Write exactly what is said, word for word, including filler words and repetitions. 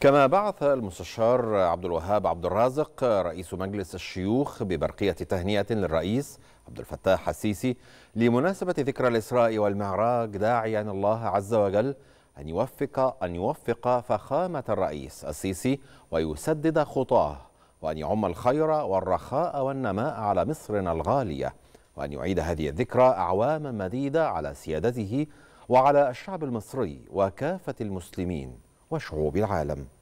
كما بعث المستشار عبد الوهاب عبد الرازق رئيس مجلس الشيوخ ببرقية تهنئة للرئيس عبد الفتاح السيسي لمناسبة ذكرى الإسراء والمعراج، داعيا الله عز وجل أن يوفق أن يوفق فخامة الرئيس السيسي ويسدد خطاه، وأن يعم الخير والرخاء والنماء على مصرنا الغالية، وأن يعيد هذه الذكرى أعواما مديدة على سيادته وعلى الشعب المصري وكافة المسلمين وشعوب العالم.